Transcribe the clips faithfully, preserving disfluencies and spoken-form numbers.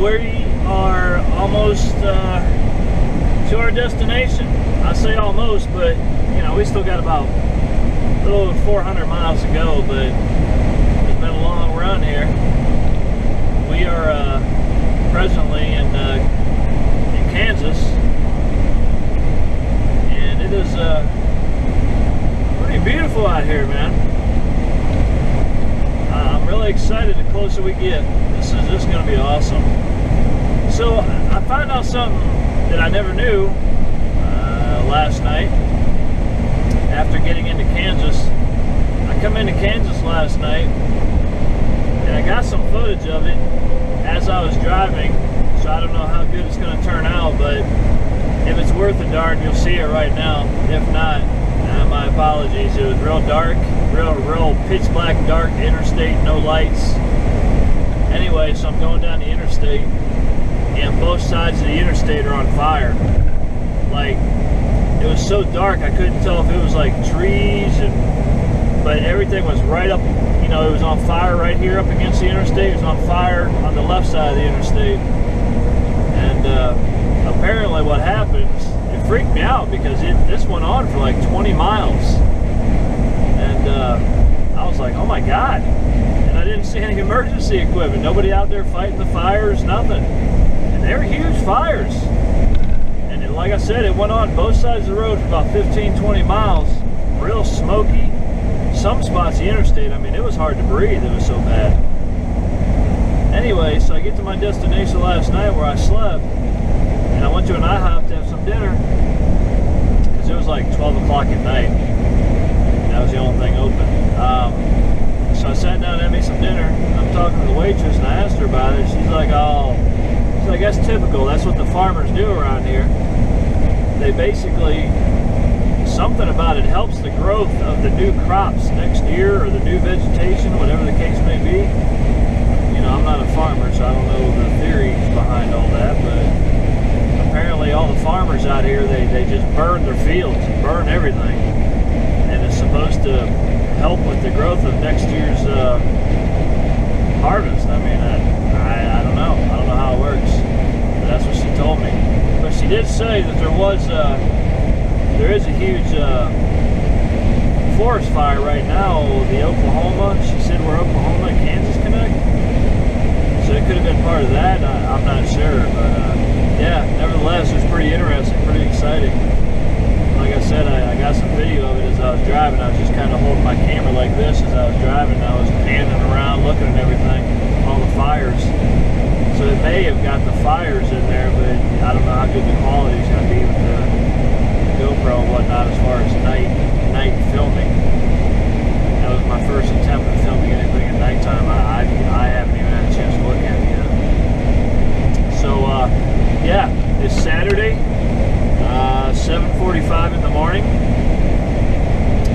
we are almost uh, to our destination. I say almost, but you know, we still got about a little over four hundred miles to go, but it's been a long run here. We are uh, presently in, uh, in Kansas, and it is uh, pretty beautiful out here, man. I'm really excited the closer we get. This is, this is going to be awesome. So I found out something that I never knew uh, last night after getting into Kansas. I come into Kansas last night and I got some footage of it as I was driving, so I don't know how good it's going to turn out, but if it's worth a darn, you'll see it right now. If not, Uh, my apologies. It was real dark, real, real pitch black, dark interstate, no lights. Anyway, so I'm going down the interstate, and both sides of the interstate are on fire. Like, it was so dark, I couldn't tell if it was like trees, and but everything was right up, you know, it was on fire right here up against the interstate. It was on fire on the left side of the interstate. And uh, apparently what happens, it freaked me out because it, this went on for like twenty miles, and uh, I was like, oh my god, and I didn't see any emergency equipment, nobody out there fighting the fires, nothing, and they were huge fires, and it, like I said, it went on both sides of the road for about fifteen, twenty miles, real smoky, some spots the interstate, I mean, it was hard to breathe, it was so bad. Anyway, so I get to my destination last night where I slept, and I went to an I hop to have some dinner because it was like twelve o'clock at night. That was the only thing open. Um, so I sat down and had me some dinner. I'm talking to the waitress and I asked her about it. She's like, "Oh, she's like, that's typical. That's what the farmers do around here. They basically, something about it helps the growth of the new crops next year or the new vegetation, whatever the case may be." You know, I'm not a farmer, so I don't know the theories behind all that, but apparently all the farmers out here, they, they just burn their fields and burn everything. And it's supposed to help with the growth of next year's uh, harvest. I mean, I, I, I don't know. I don't know how it works. But that's what she told me. But she did say that there was, uh, there is a huge uh, forest fire right now, the Oklahoma. She said where Oklahoma and Kansas connect. So it could have been part of that, I, I'm not sure, but uh, yeah, nevertheless, it was pretty interesting, pretty exciting. Like I said, I, I got some video of it as I was driving. I was just kind of holding my camera like this as I was driving. I was panning around, looking at everything, all the fires. So it may have got the fires in there, but I don't know how good the quality is going to be with the, the GoPro and whatnot as far as night, night filming. That was my first attempt at filming anything at nighttime. I, I, I haven't even had a chance to look at it yet. So, uh, yeah, it's Saturday, uh, seven forty-five in the morning.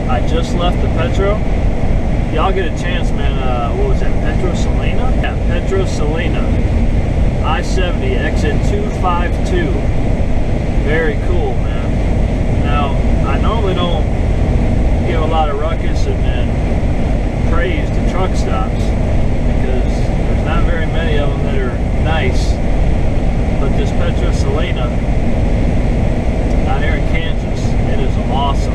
I just left the Petro. Y'all get a chance, man. Uh, what was that, Petro Salina? Yeah, Petro Salina. I seventy, exit two five two. Very cool, man. Now, I normally don't give a lot of ruckus and, and praise to truck stops because there's not very many of them that are nice, but this Petro Salina out here in Kansas, it is awesome.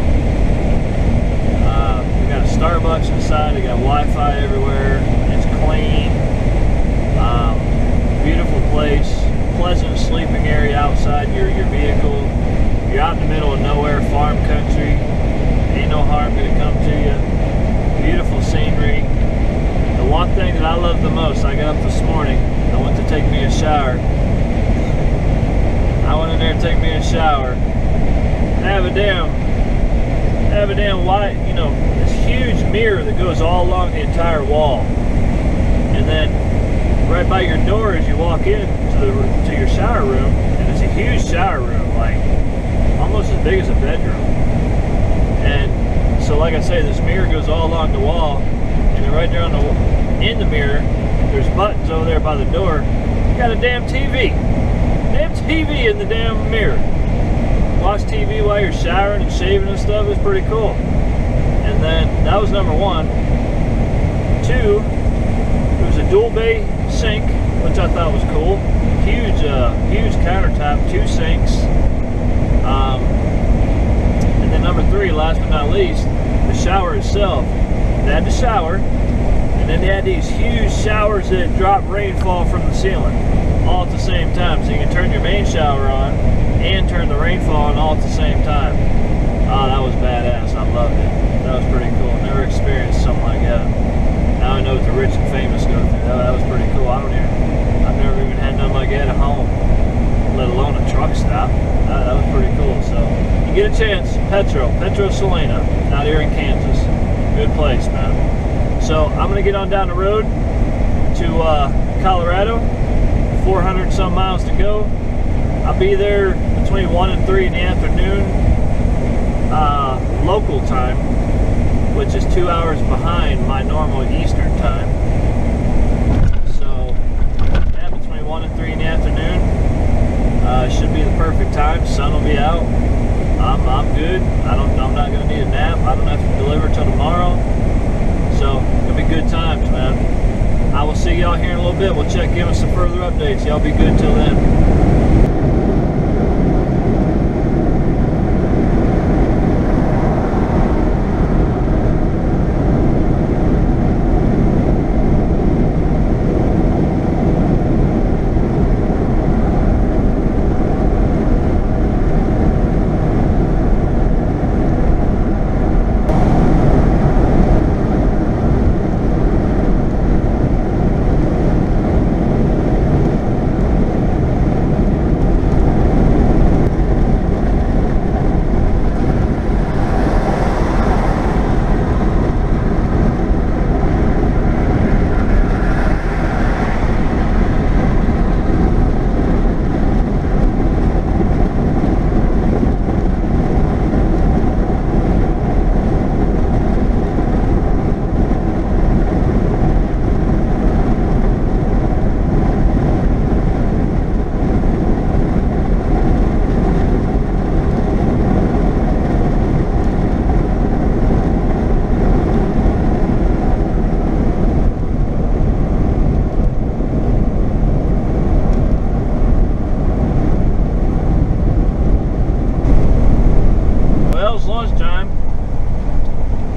Uh, we got a Starbucks inside, we got Wi-Fi everywhere, it's clean, um, beautiful place, pleasant sleeping area outside your, your vehicle, you're out in the middle of nowhere, farm country. Ain't no harm gonna come to you. Beautiful scenery. The one thing that I love the most, I got up this morning, I went to take me a shower. I went in there to take me a shower. And I have a damn, I have a damn white, you know, this huge mirror that goes all along the entire wall. And then right by your door as you walk in to, the, to your shower room, and it's a huge shower room, like almost as big as a bedroom. And so, like I say, this mirror goes all along the wall, and then right there on the in the mirror, there's buttons over there by the door. You got a damn T V, damn T V in the damn mirror. Watch T V while you're showering and shaving and stuff. It's pretty cool. And then that was number one. Two, it was a dual bay sink which I thought was cool. Huge, uh, huge countertop, two sinks. Um, and then number three, last but not least, the shower itself. They had the shower, and then they had these huge showers that drop rainfall from the ceiling all at the same time. So you can turn your main shower on and turn the rainfall on all at the same time. Oh, that was badass. I loved it. That was pretty cool. Never experienced something like that. Now I know what the rich and famous go through. That, that was pretty cool. I don't even, I've never even had nothing like that at home, let alone a truck stop. That, that was pretty cool. So you get a chance, Petro, Petro Salina, out here in Kansas. Good place, man. So I'm gonna get on down the road to uh, Colorado. four hundred some miles to go. I'll be there between one and three in the afternoon, uh, local time, which is two hours behind my normal Eastern time. So yeah, between one and three in the afternoon uh, should be the perfect time. Sun will be out. I'm, I'm good. I don't. I'm not gonna need a nap. I don't have to deliver till tomorrow. So it'll be good times, man. I will see y'all here in a little bit. We'll check in with some further updates. Y'all be good till then.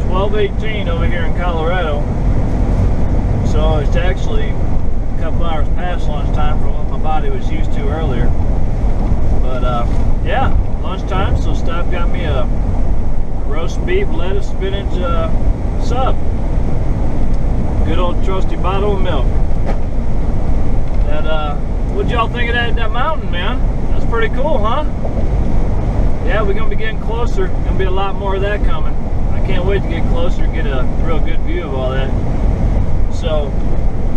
twelve eighteen over here in Colorado, so it's actually a couple hours past lunchtime from what my body was used to earlier. But uh, yeah, lunchtime, so Stop got me a roast beef, lettuce, spinach uh, sub. Good old trusty bottle of milk. That uh, what'd y'all think of that, that mountain, man? That's pretty cool, huh? Yeah, we're gonna be getting closer. Gonna be a lot more of that coming. Can't wait to get closer and get a real good view of all that. So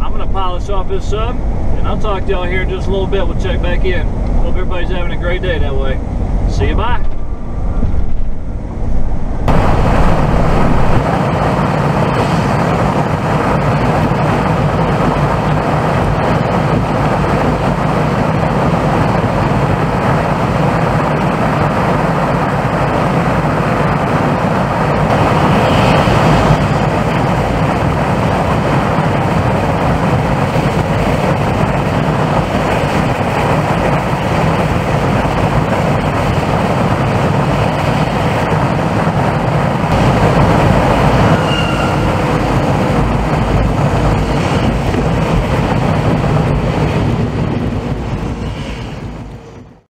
I'm gonna polish off this sub and I'll talk to y'all here in just a little bit. We'll check back in. Hope everybody's having a great day that way. See you, bye.